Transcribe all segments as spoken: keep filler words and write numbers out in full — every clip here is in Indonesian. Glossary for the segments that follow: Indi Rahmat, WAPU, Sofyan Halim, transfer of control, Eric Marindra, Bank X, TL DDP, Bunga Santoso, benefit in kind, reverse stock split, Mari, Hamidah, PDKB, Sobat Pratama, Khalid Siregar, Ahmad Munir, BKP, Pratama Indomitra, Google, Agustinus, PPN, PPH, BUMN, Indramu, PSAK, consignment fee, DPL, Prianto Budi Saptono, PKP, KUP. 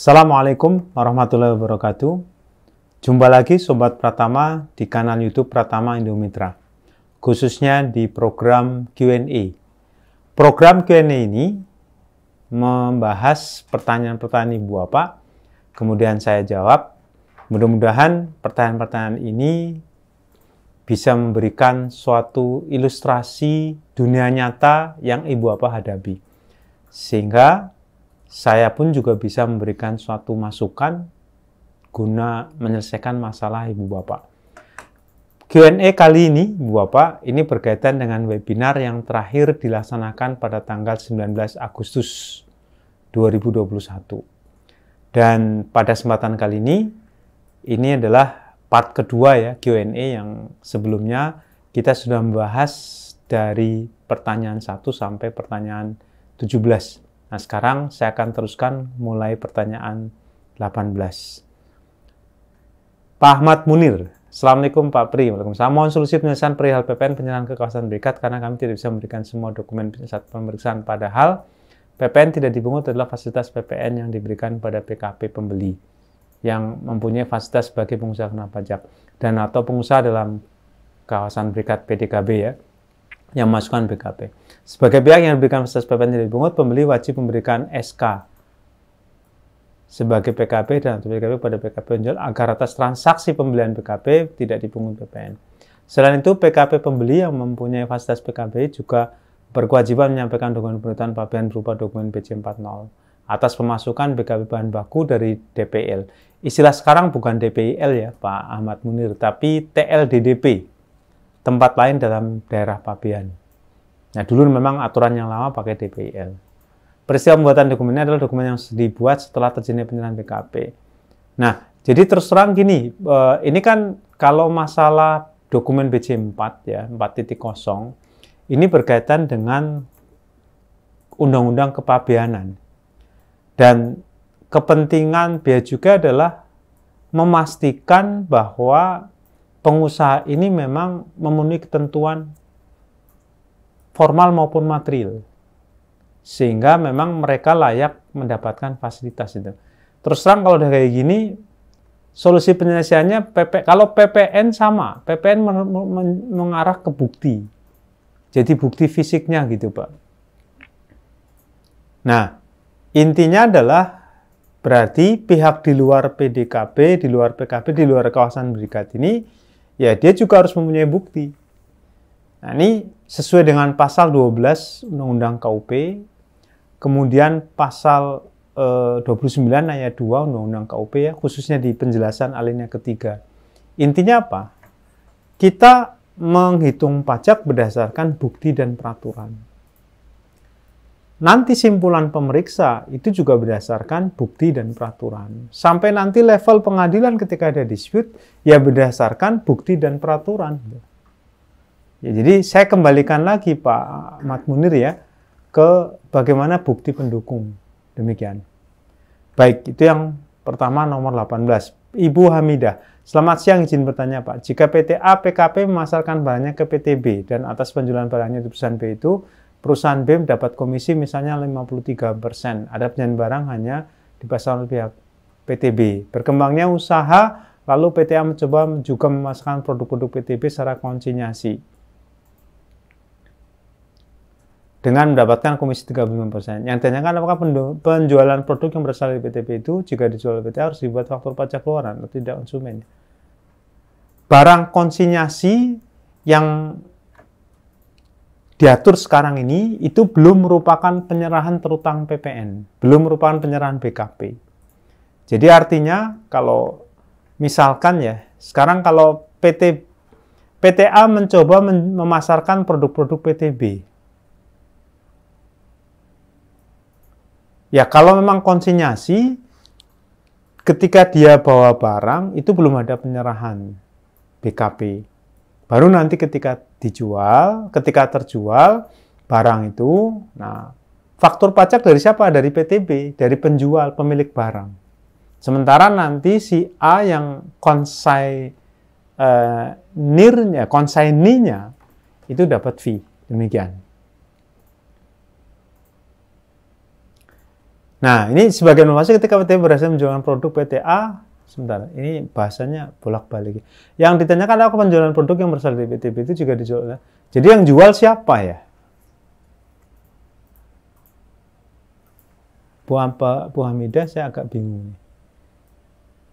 Assalamualaikum warahmatullahi wabarakatuh. Jumpa lagi Sobat Pratama di kanal YouTube Pratama Indomitra, khususnya di program Q and A. Program Q and A ini membahas pertanyaan-pertanyaan Ibu Bapak, kemudian saya jawab. Mudah-mudahan pertanyaan-pertanyaan ini bisa memberikan suatu ilustrasi dunia nyata yang Ibu Bapak hadapi. Sehingga saya pun juga bisa memberikan suatu masukan guna menyelesaikan masalah Ibu Bapak. Q and A kali ini, Ibu Bapak, ini berkaitan dengan webinar yang terakhir dilaksanakan pada tanggal sembilan belas Agustus dua ribu dua puluh satu. Dan pada kesempatan kali ini, ini adalah part kedua ya Q and A yang sebelumnya kita sudah membahas dari pertanyaan satu sampai pertanyaan tujuh belas. Nah, sekarang saya akan teruskan mulai pertanyaan delapan belas. Pak Ahmad Munir, Assalamualaikum Pak Pri. Waalaikumsalam. Mohon solusi penyelesaian perihal P P N penyerahan ke kawasan berikat karena kami tidak bisa memberikan semua dokumen saat pemeriksaan. Padahal P P N tidak dipungut adalah fasilitas P P N yang diberikan pada P K P pembeli yang mempunyai fasilitas sebagai pengusaha kena pajak dan atau pengusaha dalam kawasan berikat P D K B ya, yang masukkan B K P. Sebagai pihak yang diberikan fasilitas P P N tidak dipungut, pembeli wajib memberikan S K sebagai P K P dan atau B K P pada P K P penjual agar atas transaksi pembelian B K P tidak dipungut P P N. Selain itu, P K P pembeli yang mempunyai fasilitas P K B juga berkewajiban menyampaikan dokumen pemberitahuan pabean berupa dokumen B C empat puluh atas pemasukan B K P bahan baku dari D P L. Istilah sekarang bukan D P L ya Pak Ahmad Munir, tapi T L D D P, tempat lain dalam daerah pabean. Nah, dulu memang aturan yang lama pakai D P L. Peristiwa pembuatan dokumennya adalah dokumen yang dibuat setelah terjadinya penyerahan B K P. Nah, jadi terus terang gini, ini kan kalau masalah dokumen B C empat ya, empat titik nol, ini berkaitan dengan Undang-Undang Kepabeanan. Dan kepentingan bea juga adalah memastikan bahwa pengusaha ini memang memenuhi ketentuan formal maupun material. Sehingga memang mereka layak mendapatkan fasilitas itu. Terus terang kalau udah kayak gini, solusi penyelesaiannya P P, kalau P P N sama, P P N mengarah ke bukti. Jadi bukti fisiknya gitu Pak. Nah, intinya adalah berarti pihak di luar P D K B, di luar P K B, di luar kawasan berikat ini, ya dia juga harus mempunyai bukti. Nah, ini sesuai dengan pasal dua belas Undang-Undang K U P, kemudian pasal eh, dua puluh sembilan ayat dua Undang-Undang K U P ya, khususnya di penjelasan alinea ketiga. Intinya apa? Kita menghitung pajak berdasarkan bukti dan peraturan. Nanti simpulan pemeriksa itu juga berdasarkan bukti dan peraturan. Sampai nanti level pengadilan ketika ada dispute, ya berdasarkan bukti dan peraturan. Ya, jadi saya kembalikan lagi Pak Ahmad Munir ya, ke bagaimana bukti pendukung. Demikian. Baik, itu yang pertama nomor delapan belas. Ibu Hamidah, selamat siang, izin bertanya Pak. Jika P T A P K P memasarkan barangnya ke P T B dan atas penjualan barangnya di perusahaan B itu, perusahaan B mendapat komisi misalnya lima puluh tiga persen. Ada penjualan barang hanya di pasar pihak P T B. Berkembangnya usaha, lalu P T A mencoba juga memasarkan produk-produk P T B secara konsinyasi dengan mendapatkan komisi tiga puluh lima persen. Yang ditanyakan apakah penjualan produk yang berasal dari P T B itu jika dijual P T A harus dibuat faktur pajak keluaran atau tidak konsumen. Barang konsinyasi yang diatur sekarang ini, itu belum merupakan penyerahan terutang P P N. Belum merupakan penyerahan B K P. Jadi artinya, kalau misalkan ya, sekarang kalau P T, P T A mencoba memasarkan produk-produk P T B. Ya, kalau memang konsinyasi, ketika dia bawa barang, itu belum ada penyerahan B K P. Baru nanti ketika dijual, ketika terjual barang itu, nah faktur pajak dari siapa? Dari P T B, dari penjual, pemilik barang. Sementara nanti si A yang konsignirnya, konsigninya itu dapat fee. Demikian. Nah, ini sebagai inovasi ketika P T B berhasil menjualkan produk P T A, sebentar, ini bahasanya bolak-balik. Yang ditanyakan adalah penjualan produk yang berasal dari P T B itu juga dijual. Jadi yang jual siapa ya? Bu, Bu Hamidah, saya agak bingung.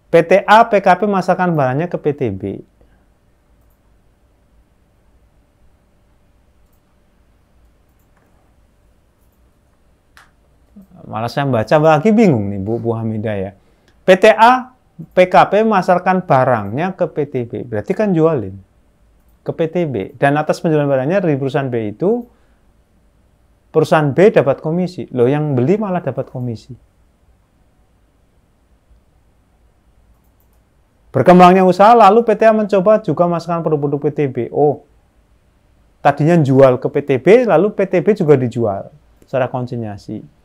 P T A, P K P masarkan barangnya ke P T B. Malah saya baca lagi bingung nih Bu, Bu Hamidah ya. P T A, P K P masarkan barangnya ke P T B. Berarti kan jualin ke P T B. Dan atas penjualan barangnya dari perusahaan B itu, perusahaan B dapat komisi. Loh, yang beli malah dapat komisi. Berkembangnya usaha, lalu P T A mencoba juga masarkan produk-produk P T B. Oh, tadinya jual ke P T B, lalu P T B juga dijual secara konsinyasi.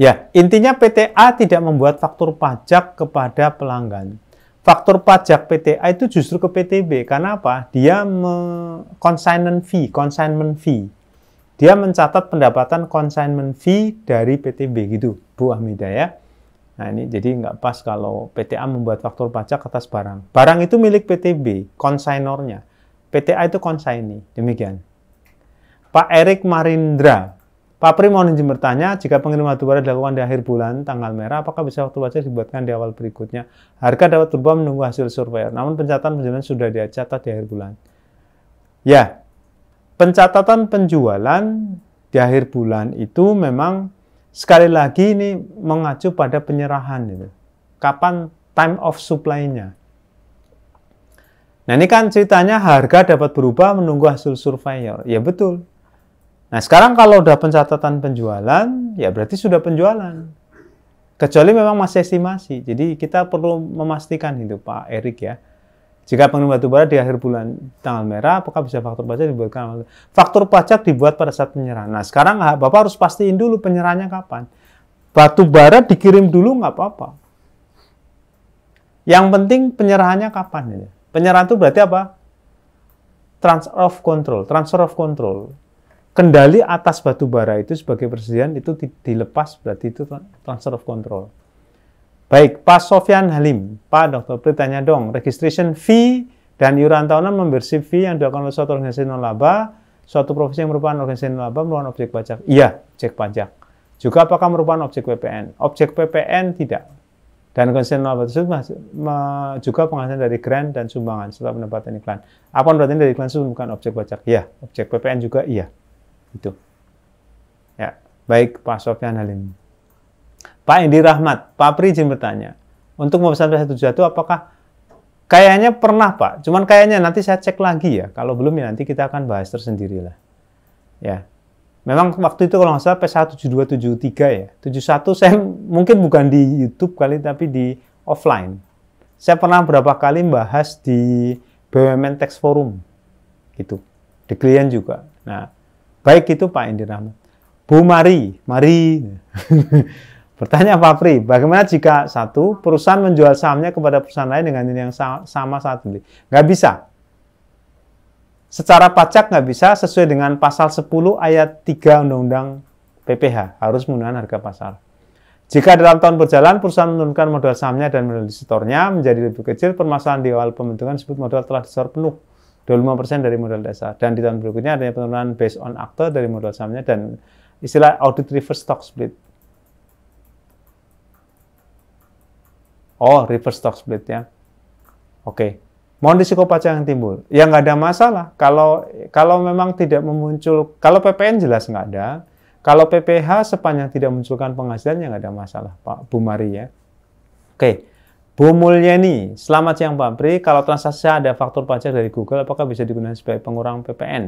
Ya, intinya P T A tidak membuat faktur pajak kepada pelanggan. Faktur pajak P T A itu justru ke P T B. Karena apa? Dia consignment fee, consignment fee. Dia mencatat pendapatan consignment fee dari P T B gitu, Bu Hamidah ya. Nah, ini jadi nggak pas kalau P T A membuat faktur pajak atas barang. Barang itu milik P T B, konsignornya. P T A itu consignee. Demikian. Pak Eric Marindra. Pak Pri mohon izin bertanya, jika pengiriman batu bara dilakukan di akhir bulan, tanggal merah, apakah bisa waktu pajak dibuatkan di awal berikutnya? Harga dapat berubah menunggu hasil survei. Namun pencatatan penjualan sudah dicatat di akhir bulan. Ya, pencatatan penjualan di akhir bulan itu memang sekali lagi ini mengacu pada penyerahan. Gitu. Kapan time of supply-nya? Nah, ini kan ceritanya harga dapat berubah menunggu hasil surveyor. Ya, betul. Nah, sekarang kalau udah pencatatan penjualan, ya berarti sudah penjualan. Kecuali memang masih estimasi. Jadi kita perlu memastikan itu Pak Erick ya. Jika pengiriman batubara di akhir bulan tanggal merah, apakah bisa faktur pajak dibuatkan? Faktur pajak dibuat pada saat penyerahan. Nah, sekarang Bapak harus pastiin dulu penyerahannya kapan. Batubara dikirim dulu nggak apa-apa. Yang penting penyerahannya kapan. Penyerahan itu berarti apa? Transfer of control. Transfer of control. Kendali atas batu bara itu sebagai persediaan itu dilepas, berarti itu transfer of control. Baik, Pak Sofyan Halim, Pak Dokter Pri tanya dong, registration fee dan iuran tahunan membership fee yang dilakukan oleh suatu organisasi non-laba, suatu profesi yang merupakan organisasi non-laba merupakan objek pajak. Iya, objek pajak. Juga apakah merupakan objek P P N? Objek P P N tidak. Dan organisasi non-laba tersebut juga penghasilan dari grant dan sumbangan setelah pendapatan iklan. Apa pendapatan dari iklan itu bukan objek pajak? Iya, objek P P N juga iya. Itu ya, baik Pak Sofyan Halim. Pak Indi Rahmat, Pak Pri izin bertanya, untuk memesan P S A satu tujuh satu apakah kayaknya pernah Pak, cuman kayaknya nanti saya cek lagi ya, kalau belum ya nanti kita akan bahas tersendirilah ya. Memang waktu itu kalau nggak salah P S A tujuh dua tujuh tiga ya, tujuh satu saya mungkin bukan di YouTube kali tapi di offline. Saya pernah berapa kali bahas di B U M N Tax Forum gitu, di klien juga. Nah, baik itu Pak Indramu. Bu Mari, Mari. Bertanya Pak Pri, bagaimana jika satu perusahaan menjual sahamnya kepada perusahaan lain dengan nilai yang sama saat beli? Nggak bisa. Secara pajak nggak bisa sesuai dengan pasal sepuluh ayat tiga Undang-Undang P P H. Harus menggunakan harga pasar. Jika dalam tahun berjalan perusahaan menurunkan modal sahamnya dan modal disetornya menjadi lebih kecil, permasalahan di awal pembentukan disebut modal telah disetor penuh. dua puluh lima persen dari modal dasar, dan di tahun berikutnya adanya penurunan based on akte dari modal sahamnya dan istilah audit reverse stock split. Oh, reverse stock split ya. Oke. Mohon risiko pajak yang timbul. Ya nggak ada masalah. Kalau kalau memang tidak memuncul, kalau P P N jelas nggak ada. Kalau P P H sepanjang tidak munculkan penghasilan, ya nggak ada masalah, Pak Bu Mari ya. Oke. Bu Mulyani, selamat siang Pak Pri. Kalau transaksi ada faktur pajak dari Google, apakah bisa digunakan sebagai pengurang P P N?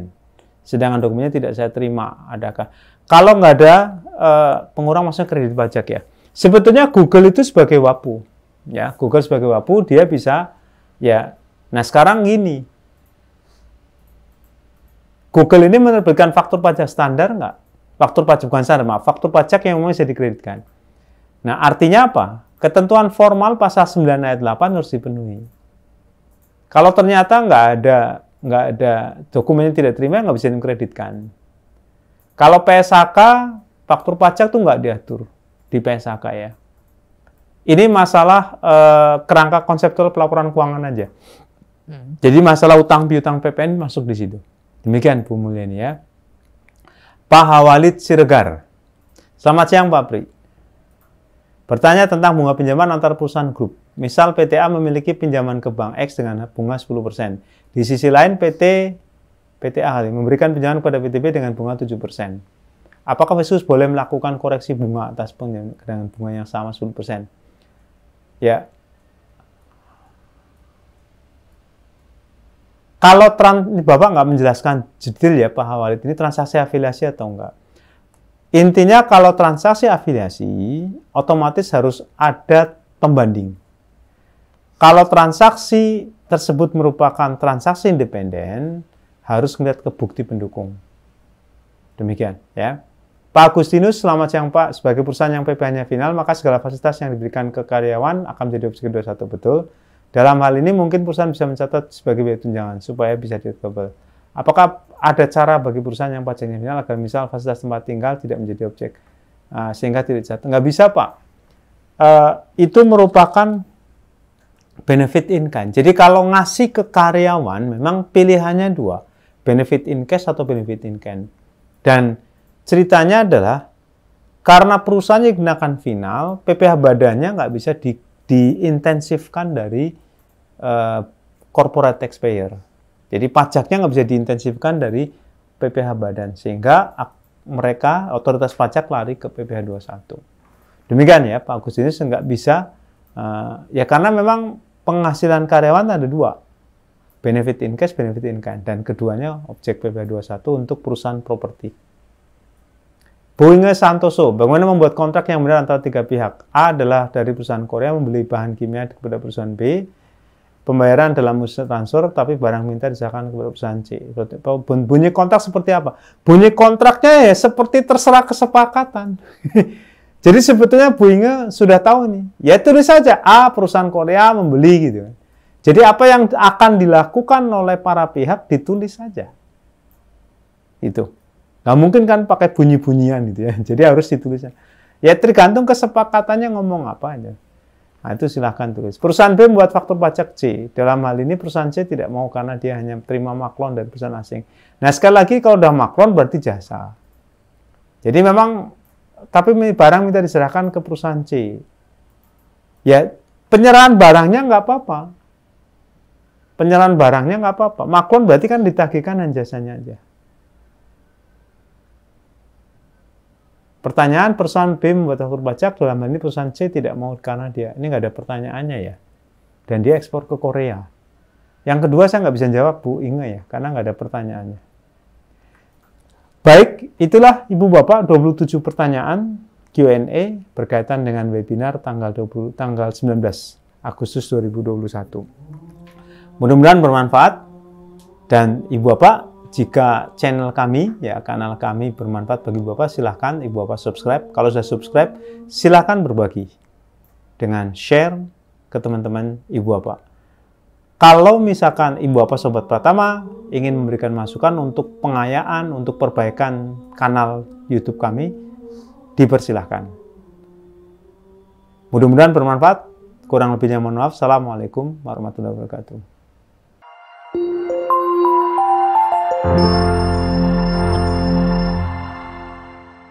Sedangkan dokumennya tidak saya terima, adakah? Kalau nggak ada eh, pengurang maksudnya kredit pajak ya. Sebetulnya Google itu sebagai W A P U, ya Google sebagai W A P U dia bisa, ya. Nah sekarang gini, Google ini menerbitkan faktur pajak standar nggak? Faktur pajak bukan standar, maaf, faktur pajak yang memang bisa dikreditkan. Nah artinya apa? Ketentuan formal pasal sembilan ayat delapan harus dipenuhi. Kalau ternyata nggak ada, nggak ada dokumennya tidak terima, nggak bisa dikreditkan. Kalau P S A K faktur pajak tuh nggak diatur di P S A K ya. Ini masalah eh, kerangka konseptual pelaporan keuangan aja. Hmm. Jadi masalah utang piutang P P N masuk di situ. Demikian Bu Mulyani ya. Pak Khalid Siregar. Selamat siang Pak Pri. Bertanya tentang bunga pinjaman antar perusahaan grup. Misal P T A memiliki pinjaman ke Bank X dengan bunga sepuluh persen. Di sisi lain P T P T A memberikan pinjaman kepada P T B dengan bunga tujuh persen. Apakah P S U S boleh melakukan koreksi bunga atas pinjaman dengan bunga yang sama sepuluh persen? Ya. Kalau trans, Bapak nggak menjelaskan detail ya Pak Khalid, ini transaksi afiliasi atau enggak? Intinya kalau transaksi afiliasi, otomatis harus ada pembanding. Kalau transaksi tersebut merupakan transaksi independen, harus melihat ke bukti pendukung. Demikian, ya. Pak Agustinus, selamat siang Pak. Sebagai perusahaan yang P P H-nya final, maka segala fasilitas yang diberikan ke karyawan akan menjadi opsi kedua satu, betul. Dalam hal ini mungkin perusahaan bisa mencatat sebagai biaya tunjangan, supaya bisa deductible. Apakah ada cara bagi perusahaan yang pajaknya final agar misal fasilitas tempat tinggal tidak menjadi objek uh, sehingga tidak dicatat? Nggak bisa Pak. Uh, itu merupakan benefit in kind. Jadi kalau ngasih ke karyawan memang pilihannya dua, benefit in cash atau benefit in kind. Dan ceritanya adalah karena perusahaannya digunakan final, P P H badannya nggak bisa di, diintensifkan dari uh, corporate taxpayer. Jadi pajaknya nggak bisa diintensifkan dari P P H badan, sehingga mereka otoritas pajak lari ke P P H dua puluh satu. Demikian ya Pak Agustinus, nggak bisa uh, ya karena memang penghasilan karyawan ada dua, benefit in cash, benefit in kind, dan keduanya objek P P H dua puluh satu untuk perusahaan properti. Bunga Santoso, bagaimana membuat kontrak yang benar antara tiga pihak? A adalah dari perusahaan Korea membeli bahan kimia kepada perusahaan B. Pembayaran dalam usaha transfer, tapi barang minta diserahkan kepada perusahaan C. Bunyi kontrak seperti apa? Bunyi kontraknya ya seperti terserah kesepakatan. Jadi sebetulnya Bu Inge sudah tahu nih. Ya tulis saja, A perusahaan Korea membeli gitu. Jadi apa yang akan dilakukan oleh para pihak ditulis saja. Itu. Nggak mungkin kan pakai bunyi-bunyian gitu ya. Jadi harus ditulisnya. Ya tergantung kesepakatannya ngomong apa aja. Nah, itu silahkan tulis. Perusahaan B membuat faktur pajak C. Dalam hal ini perusahaan C tidak mau karena dia hanya terima maklon dari perusahaan asing. Nah, sekali lagi kalau udah maklon berarti jasa. Jadi memang, tapi barang minta diserahkan ke perusahaan C. Ya, penyerahan barangnya nggak apa-apa. Penyerahan barangnya nggak apa-apa. Maklon berarti kan ditagihkan dan jasanya aja. Pertanyaan, perusahaan B membuat faktur pajak, dalam hal ini perusahaan C tidak mau karena dia, ini nggak ada pertanyaannya ya, dan dia ekspor ke Korea. Yang kedua saya nggak bisa jawab Bu Inge ya, karena nggak ada pertanyaannya. Baik, itulah Ibu Bapak dua puluh tujuh pertanyaan Q and A berkaitan dengan webinar tanggal sembilan belas Agustus dua ribu dua puluh satu. Mudah-mudahan bermanfaat, dan Ibu Bapak, jika channel kami, ya kanal kami bermanfaat bagi Bapak, silahkan Ibu Bapak subscribe. Kalau sudah subscribe, silahkan berbagi dengan share ke teman-teman Ibu Bapak. Kalau misalkan Ibu Bapak Sobat Pratama ingin memberikan masukan untuk pengayaan, untuk perbaikan kanal YouTube kami, dipersilahkan. Mudah-mudahan bermanfaat. Kurang lebihnya mohon maaf. Assalamualaikum warahmatullahi wabarakatuh.